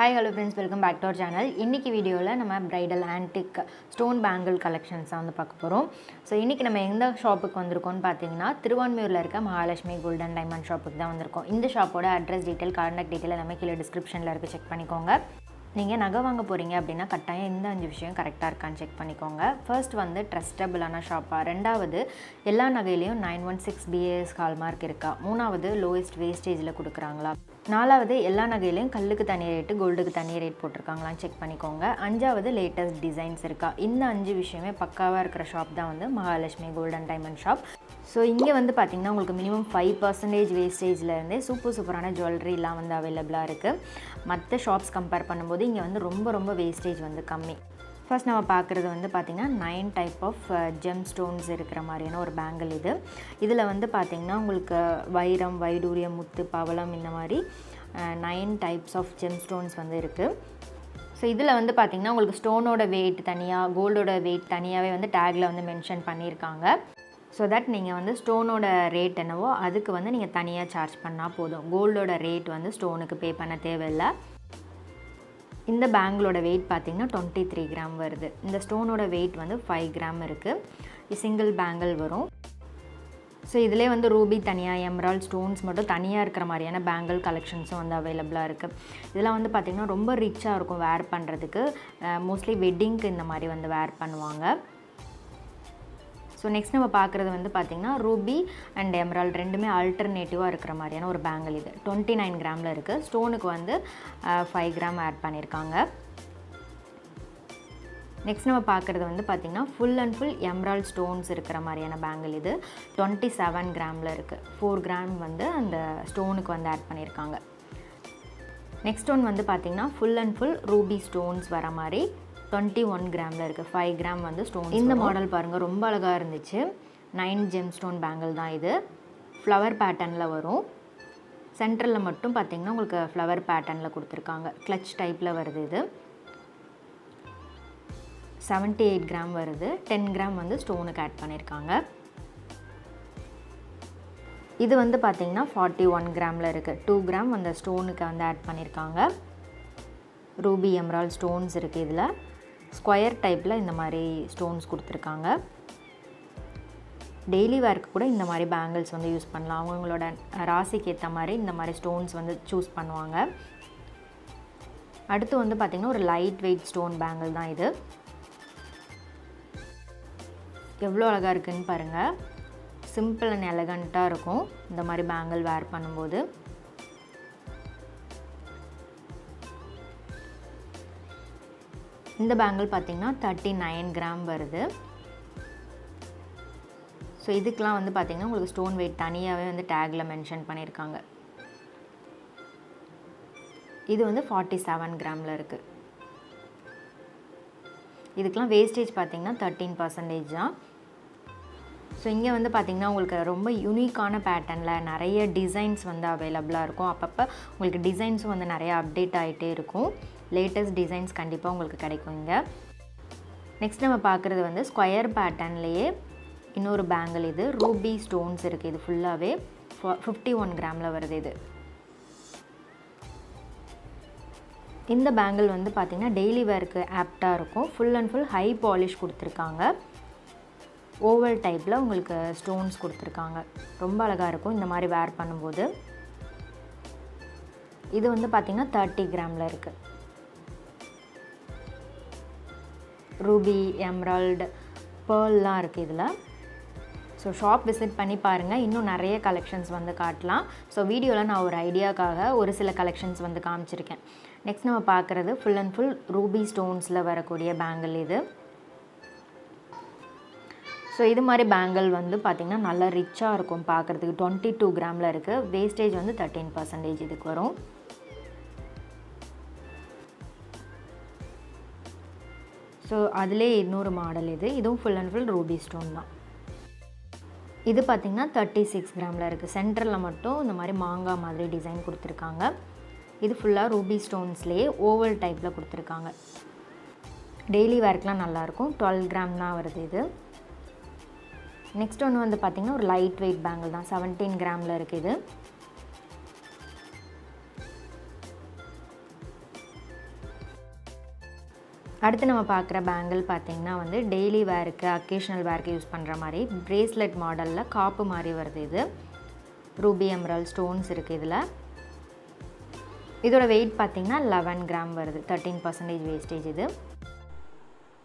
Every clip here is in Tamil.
Hi, hello friends, welcome back to our channel. In this video, we will see bridal antique stone bangle collections. So, in this shop, we will see Thiruvanmiyur Mahalakshmi Golden Diamond Shop. This shop address detail, contact detail, we will check the description. If you are going to cut the correct. First one is trustable shop. Second one is 916 BAS hallmark. Third one is lowest wastage. நாலாவது எல்லா நகையிலயும் கல்லுக்கு தனி ரேட் கோல்டுக்கு தனி ரேட் போட்டுருக்காங்களா செக் பண்ணிக்கோங்க. அஞ்சாவது லேட்டஸ்ட் டிசைன்ஸ் இருக்கா. இந்த அஞ்சு விஷயமே பக்காவா இருக்கிற ஷாப் தான் Mahalakshmi golden diamond shop. So இங்க பாத்தீங்கன்னா உங்களுக்கு மினிமம் 5% வேஸ்டேஜ்ல இருந்து சூப்பர் சூப்பரான ஜுவல்லரி எல்லாம் அவைலபிளா இருக்கு. மற்ற ஷாப்ஸ் கம்பேர் பண்ணும்போது இங்க ரொம்ப ரொம்ப வேஸ்டேஜ் கம்மி. First, we have 9 type of gemstones. This is a bangle. This is Vairam, Vaiduriya, Muthu, Pavalam, 9 types of gemstones. So, this is stone weight, gold weight, tag mentioned. So that you can charge stone rate, gold rate stone pay. இந்த பேங்களோட weight பாத்தீங்கன்னா 23 கிராம் வருது. இந்த ஸ்டோனோட weight 5 கிராம் இருக்கு. இது சிங்கிள் பேங்கல் வரும். சோ இதிலே ரூபி தனியா எமரால்ட் ஸ்டோன்ஸ் மட்டும் தனியா இருக்கிற மாதிரியான பேங்கல் கலெக்ஷன்ஸும் அவேலபிளா இருக்கு. இதெல்லாம் பாத்தீங்கன்னா ரொம்ப ரிச்சா இருக்கும் வேர் பண்றதுக்கு. மோஸ்ட்லி வெட்டிங்க்கு இந்த மாதிரி வேர் பண்ணுவாங்க. So next we will ruby and emerald rendume alternative irukra mariyana or bangle idu 29 gram la irukku stone ku 5 gram add pannirukanga. Next we will full and full emerald stones irukra mariyana bangle idu 27 gram la irukku 4 gram and stone ku add pannirukanga. Next one full and full ruby stones vara mari 21 gram la irukku 5 gram stones. இந்த மாடல் பாருங்க ரொம்ப அழகா இருந்துச்சு. 9 gemstone bangle தான் இது. flower pattern ல வரும். சென்டர்ல மட்டும் பாத்தீங்கன்னா உங்களுக்கு flower pattern ல கொடுத்திருக்காங்க. clutch type ல வருது இது. 78 gram வருது. 10 gram stone க்கு ஆட் பண்ணிருக்காங்க. இது பாத்தீங்கன்னா 41 gram ல இருக்கு. 2 gram stone க்கு ஆட் பண்ணிருக்காங்க. ruby emerald stones இருக்கு இதுல. square type la indha mari stones kuduthirukanga. daily wear ku kuda indha mari bangles use pannalam. avangaloda rasi ku etha mari indha mari stones choose பண்ணுவாங்க. அடுத்து பாத்தீங்கன்னா ஒரு light weight stone bangle தான் இது. எவ்வளவு அழகா இருக்குன்னு பாருங்க. simple and elegant ah இருக்கும் இந்த மாதிரி bangle wear பண்ணும்போது. இந்த பேங்கிள் பாத்தீங்கன்னா 39 கிராம் வருது. சோ இதுக்கெல்லாம் பாத்தீங்கன்னா உங்களுக்கு ஸ்டோன் weight தனியாவே டேக்ல மென்ஷன் பண்ணிருக்காங்க. இது 47 கிராம்ல இருக்கு. இதுக்கெல்லாம் வேஸ்டேஜ் பாத்தீங்கன்னா 13% தான். சோ இங்க பாத்தீங்கன்னா உங்களுக்கு ரொம்ப யூனிக்கான பேட்டர்ன்ல நிறைய டிசைன்ஸ் அவேலபிளா இருக்கும். அப்பப்ப உங்களுக்கு டிசைன்ஸும் நிறைய அப்டேட் ஆயிட்டே இருக்கும். latest designs கண்டிப்பா உங்களுக்கு கிடைக்கும் இங்க. நெக்ஸ்ட் நம்ம பார்க்கிறது ஸ்கொயர் பேட்டர்ன்லயே இன்னொரு பேங்கிள் இது. ரூபி ஸ்டோன்ஸ் இருக்கு. இது ஃபுல்லாவே 51 கிராம்ல வருது இது. இந்த பேங்கிள் பாத்தீங்கன்னா டெய்லி வேர்க்கு ஆப்டா இருக்கும். full and full high polish கொடுத்திருக்காங்க. oval டைப்ல உங்களுக்கு ஸ்டோன்ஸ் கொடுத்திருக்காங்க. ரொம்ப அழகா இருக்கும் இந்த மாதிரி வேர் பண்ணும்போது. இது பாத்தீங்கன்னா 30 கிராம்ல இருக்கு. ruby, emerald, pearl எல்லாம் இருக்கு இதுல. சோ ஷாப் விசிட் பண்ணி பாருங்க. இன்னும் நிறைய கலெக்ஷன்ஸ் காட்டலாம். சோ வீடியோல நான் ஒரு ஐடியாக்காக ஒரு சில கலெக்ஷன்ஸ் காமிச்சிருக்கேன். நெக்ஸ்ட் நம்ம பார்க்கிறது full and full ruby stonesல வரக்கூடிய பேங்கிள் இது. சோ இது மாதிரி பேங்கிள் பாத்தீங்கன்னா நல்ல ரிச்சா இருக்கும் பார்க்கிறதுக்கு. 22 கிராம்ல இருக்கு. வேஸ்டேஜ் 13% இதுக்கு வரும். சோ அதுலயே இன்னொரு மாடல் இது. இதுவும் full and full ruby stone தான். இது பாத்தீங்கன்னா 36 கிராம்ல இருக்கு. சென்டர்ல மட்டும் இந்த மாதிரி மாங்கா மாதிரி டிசைன் கொடுத்திருக்காங்க. இது ஃபுல்லா ruby stonesலயே ஓவல் டைப்ல கொடுத்திருக்காங்க. டெய்லி வேர்க்கலாம் நல்லா இருக்கும். 12 கிராம் தான் வருது இது. நெக்ஸ்ட் ஒன்னு பாத்தீங்கன்னா ஒரு லைட் weight bangle தான். 17 கிராம்ல இருக்கு இது. அடுத்து நம்ம பார்க்குற பேங்கிள் பார்த்தீங்கன்னா வந்து டெய்லி வேருக்கு அக்கேஷனல் வேருக்கு யூஸ் பண்ணுற மாதிரி பிரேஸ்லெட் மாடலில் காப்பு மாதிரி வருது. இது ரூபி எம்ரால் ஸ்டோன்ஸ் இருக்குது. இதில் இதோட வெயிட் பார்த்திங்கன்னா 11 கிராம் வருது. 13% வேஸ்டேஜ் இது.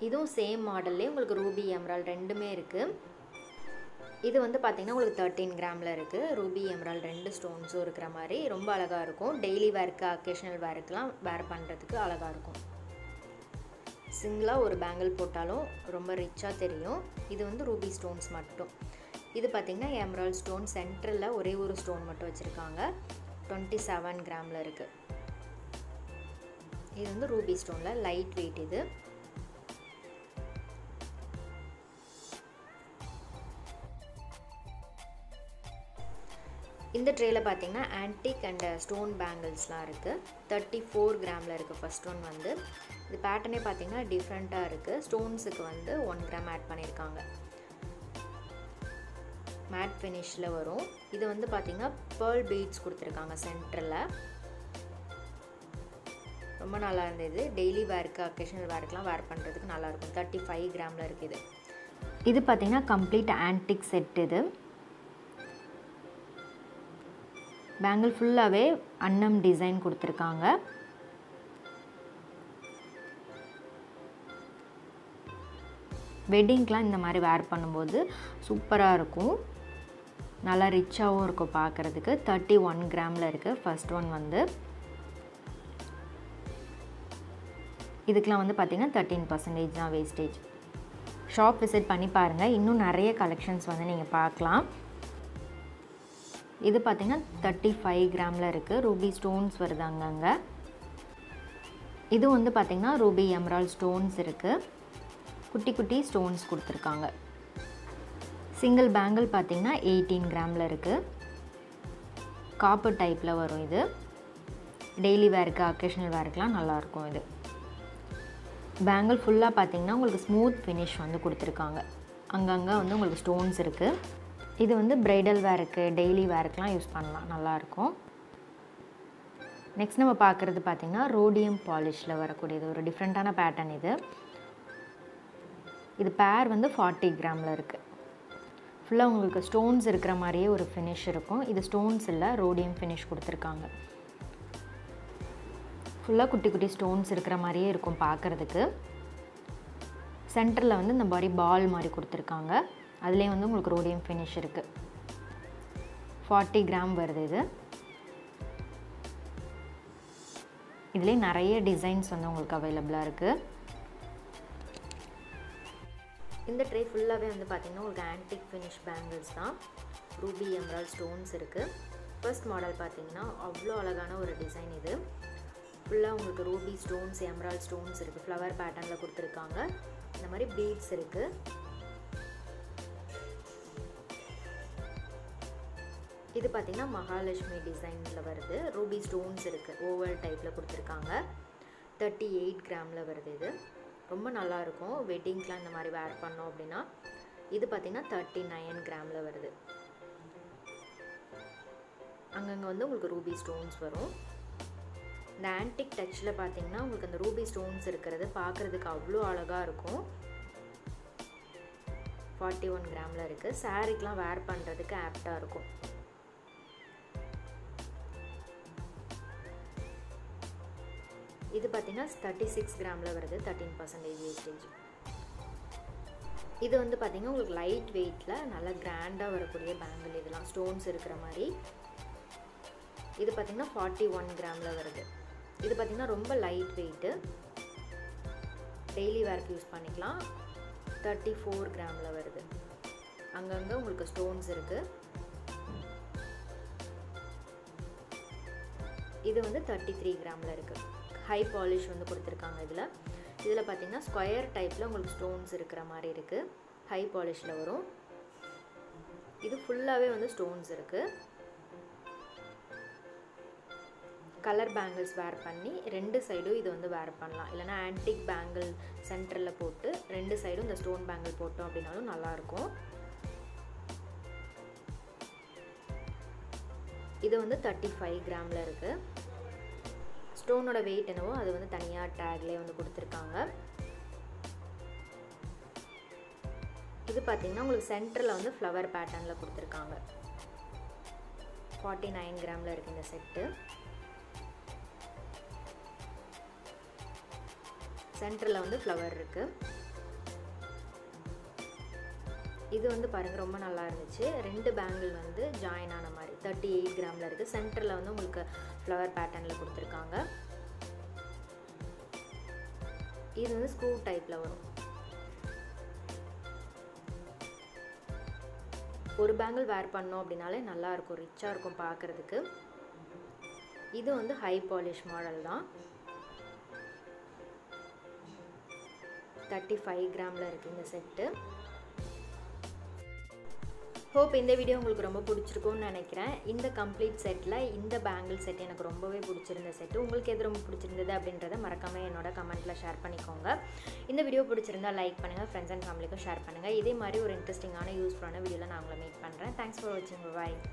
இதுவும் சேம் மாடல்லே உங்களுக்கு ரூபி எம்ரால் ரெண்டுமே இருக்குது. இது வந்து பார்த்திங்கன்னா உங்களுக்கு 13 கிராமில் இருக்குது. ரூபி எம்ரால் ரெண்டு ஸ்டோன்ஸும் இருக்கிற மாதிரி ரொம்ப அழகாக இருக்கும். டெய்லி வேருக்கு அக்கேஷனல் வேருக்குலாம் வேர் பண்ணுறதுக்கு அழகாக இருக்கும். சிங்கிளாக ஒரு பேங்கிள் போட்டாலும் ரொம்ப ரிச்சாக தெரியும். இது வந்து ரூபி ஸ்டோன்ஸ் மட்டும். இது பார்த்திங்கன்னா எம்ரால் ஸ்டோன் சென்டரில் ஒரே ஒரு ஸ்டோன் மட்டும் வச்சுருக்காங்க. 27 கிராமில் இருக்குது. இது வந்து ரூபி ஸ்டோனில் லைட் வெயிட். இது இந்த ட்ரேயில் பார்த்திங்கன்னா ஆன்டிக் அண்ட் ஸ்டோன் பேங்கிள்ஸ்லாம் இருக்குது. 34 கிராமில் இருக்குது ஃபஸ்ட் ஒன் வந்து. இது பேட்டர்னே பார்த்திங்கன்னா டிஃப்ரெண்ட்டாக இருக்குது. ஸ்டோன்ஸுக்கு வந்து 1 கிராம் ஆட் பண்ணியிருக்காங்க. மேட் ஃபினிஷில் வரும். இது வந்து பார்த்திங்கன்னா பேர்ல் பீட்ஸ் கொடுத்துருக்காங்க சென்டரில். ரொம்ப நல்லா இருந்தது. டெய்லி வேருக்கு அக்கேஷனல் வேருக்குலாம் வேர் பண்ணுறதுக்கு நல்லாயிருக்கும். 35 கிராமில் இருக்குது. இது பார்த்திங்கன்னா கம்ப்ளீட் ஆன்டிக் செட். இது பேங்கிள் ஃபுல்லாகவே அன்னம் டிசைன் கொடுத்துருக்காங்க. வெட்டிங்க்கெலாம் இந்த மாதிரி வேர் பண்ணும்போது சூப்பராக இருக்கும். நல்லா ரிச்சாகவும் இருக்கும் பார்க்குறதுக்கு. 31 கிராமில் இருக்குது ஃபஸ்ட் ஒன் வந்து. இதுக்கெலாம் வந்து பார்த்திங்கன்னா 13% தான் வேஸ்டேஜ். ஷாப் விசிட் பண்ணி பாருங்கள். இன்னும் நிறைய கலெக்ஷன்ஸ் வந்து நீங்கள் பார்க்கலாம். இது பார்த்திங்கன்னா 35 கிராமில் இருக்குது. ரூபி ஸ்டோன்ஸ் வருது அங்கங்க. இது வந்து பார்த்திங்கன்னா ரூபி எம்ரால் ஸ்டோன்ஸ் இருக்குது. குட்டி குட்டி ஸ்டோன்ஸ் கொடுத்துருக்காங்க. சிங்கிள் பேங்கிள் பார்த்திங்கன்னா 18 கிராமில் இருக்குது. காப்பு டைப்பில் வரும். இது டெய்லி வேருக்கு அக்கேஷனல் வேருக்குலாம் நல்லாயிருக்கும். இது பேங்கிள் ஃபுல்லாக பார்த்திங்கன்னா உங்களுக்கு ஸ்மூத் ஃபினிஷ் வந்து கொடுத்துருக்காங்க. அங்கங்கே வந்து உங்களுக்கு ஸ்டோன்ஸ் இருக்குது. இது வந்து பிரைடல் வேருக்கு டெய்லி வேருக்குலாம் யூஸ் பண்ணலாம். நல்லாயிருக்கும். நெக்ஸ்ட் நம்ம பார்க்குறது பார்த்திங்கன்னா ரோடியம் பாலிஷில் வரக்கூடியது ஒரு டிஃப்ரெண்ட்டான பேட்டர்ன். இது பேர் வந்து 40 கிராமில் இருக்குது. ஃபுல்லாக உங்களுக்கு ஸ்டோன்ஸ் இருக்கிற மாதிரியே ஒரு ஃபினிஷ் இருக்கும். இது ஸ்டோன்ஸ் இல்லை, ரோடியம் ஃபினிஷ் கொடுத்துருக்காங்க. ஃபுல்லாக குட்டி குட்டி ஸ்டோன்ஸ் இருக்கிற மாதிரியே இருக்கும் பார்க்குறதுக்கு. சென்டரில் வந்து இந்த மாதிரி பால் மாதிரி கொடுத்துருக்காங்க. அதிலே வந்து உங்களுக்கு ரோடியம் ஃபினிஷ் இருக்குது. 40 கிராம் வருது இது. இதிலே நிறைய டிசைன்ஸ் வந்து உங்களுக்கு அவைலபிளாக இருக்குது. இந்த ட்ரே ஃபுல்லாகவே வந்து பார்த்திங்கன்னா உங்களுக்கு ஆன்டிக் ஃபினிஷ் பேங்கிள்ஸ் தான். ரூபி எம்ரால் ஸ்டோன்ஸ் இருக்குது. ஃபர்ஸ்ட் மாடல் பார்த்திங்கன்னா அவ்வளோ அழகான ஒரு டிசைன். இது ஃபுல்லாக உங்களுக்கு ரூபி ஸ்டோன்ஸ் எம்ரால் ஸ்டோன்ஸ் இருக்குது. ஃப்ளவர் பேட்டர்னில் கொடுத்துருக்காங்க. இந்த மாதிரி பீட்ஸ் இருக்குது. இது பார்த்திங்கன்னா மகாலட்சுமி டிசைனில் வருது. ரூபி ஸ்டோன்ஸ் இருக்குது. ஓவல் டைப்பில் கொடுத்துருக்காங்க. 38 கிராமில் வருது. இது ரொம்ப நல்லாயிருக்கும் வெட்டிங்க்கெலாம் இந்த மாதிரி வேர் பண்ணோம் அப்படின்னா. இது பார்த்திங்கன்னா 39 கிராமில் வருது. அங்கங்கே வந்து உங்களுக்கு ரூபி ஸ்டோன்ஸ் வரும். இந்த ஆன்டிக் டச்சில் பார்த்திங்கன்னா உங்களுக்கு அந்த ரூபி ஸ்டோன்ஸ் இருக்கிறது பார்க்குறதுக்கு அவ்வளோ அழகாக இருக்கும். 41 கிராமில் இருக்குது. சாரீக்கெலாம் வேர் பண்ணுறதுக்கு ஆப்டாக இருக்கும். இது பார்த்திங்கன்னா 36 கிராமில் வருது. 13% வேஸ்டேஜ். இது வந்து பார்த்திங்கன்னா உங்களுக்கு லைட் வெயிட்டில் நல்லா கிராண்டாக வரக்கூடிய பேங்கிள். இதெல்லாம் ஸ்டோன்ஸ் இருக்கிற மாதிரி. இது பார்த்திங்கன்னா 41 கிராமில் வருது. இது பார்த்திங்கன்னா ரொம்ப லைட் வெயிட்டு. டெய்லி வேர்க்கு யூஸ் பண்ணிக்கலாம். 34 கிராமில் வருது. அங்கங்கே உங்களுக்கு ஸ்டோன்ஸ் இருக்குது. இது வந்து 33 கிராமில் இருக்குது. ஹை பாலிஷ் வந்து கொடுத்துருக்காங்க. இதில் பார்த்திங்கன்னா ஸ்கொயர் டைப்பில் உங்களுக்கு ஸ்டோன்ஸ் இருக்கிற மாதிரி இருக்குது. ஹை பாலிஷில் வரும். இது ஃபுல்லாகவே வந்து ஸ்டோன்ஸ் இருக்குது. கலர் பேங்கிள்ஸ் வேர் பண்ணி ரெண்டு சைடும் இது வந்து வேர் பண்ணலாம். இல்லைனா ஆன்டிக் பேங்கிள் சென்டரில் போட்டு ரெண்டு சைடும் இந்த ஸ்டோன் பேங்கிள் போட்டோம் அப்படின்னாலும் நல்லாயிருக்கும். இது வந்து 35 கிராமில் இருக்குது. ஸ்டோனோட வெயிட் என்னவோ அது வந்து தனியாக டேக்லேயே வந்து கொடுத்துருக்காங்க. இது பார்த்தீங்கன்னா உங்களுக்கு சென்டரில் வந்து ஃப்ளவர் பேட்டர்னில் கொடுத்துருக்காங்க. 49 கிராமில் இருக்குது இந்த செட்டு. சென்டரில் வந்து ஃப்ளவர் இருக்குது. இது வந்து பாருங்கள் ரொம்ப நல்லா இருந்துச்சு. ரெண்டு பேங்கிள் வந்து ஜாயின் ஆன மாதிரி 38 கிராமில் இருக்குது. சென்டரில் வந்து உங்களுக்கு ஃப்ளவர் பேட்டர்னில் கொடுத்துருக்காங்க. இது வந்து ஸ்க்ரூ டைப்பில் வரும். ஒரு பேங்கிள் வேர் பண்ணோம் அப்படின்னாலே நல்லாயிருக்கும், ரிச்சாக இருக்கும் பார்க்குறதுக்கு. இது வந்து ஹை பாலிஷ் மாடல் தான். 35 கிராமில் இருக்குது இந்த செட்டு. ஹோப் இந்த வீடியோ உங்களுக்கு ரொம்ப பிடிச்சிருக்கும்னு நினைக்கிறேன். இந்த கம்ப்ளீட் செட்டில் இந்த பேங்கிள் செட் எனக்கு ரொம்பவே பிடிச்சிருந்த செட்டு. உங்களுக்கு எது ரொம்ப பிடிச்சிருந்தது அப்படின்றத மறக்காமல் என்னோட கமெண்ட்டில் ஷேர் பண்ணிக்கோங்க. இந்த வீடியோ பிடிச்சிருந்தால் லைக் பண்ணுங்கள், ஃப்ரெண்ட்ஸ் அண்ட் ஃபேமிலிக்கும் ஷேர் பண்ணுங்கள். இதே மாதிரி ஒரு இன்ட்ரெஸ்டிங்கான யூஸ்ஃபுல்லான வீடியோவில் நான் உங்களை மீட் பண்ணுறேன். தேங்க்ஸ் ஃபார் வாட்சிங். பாய்.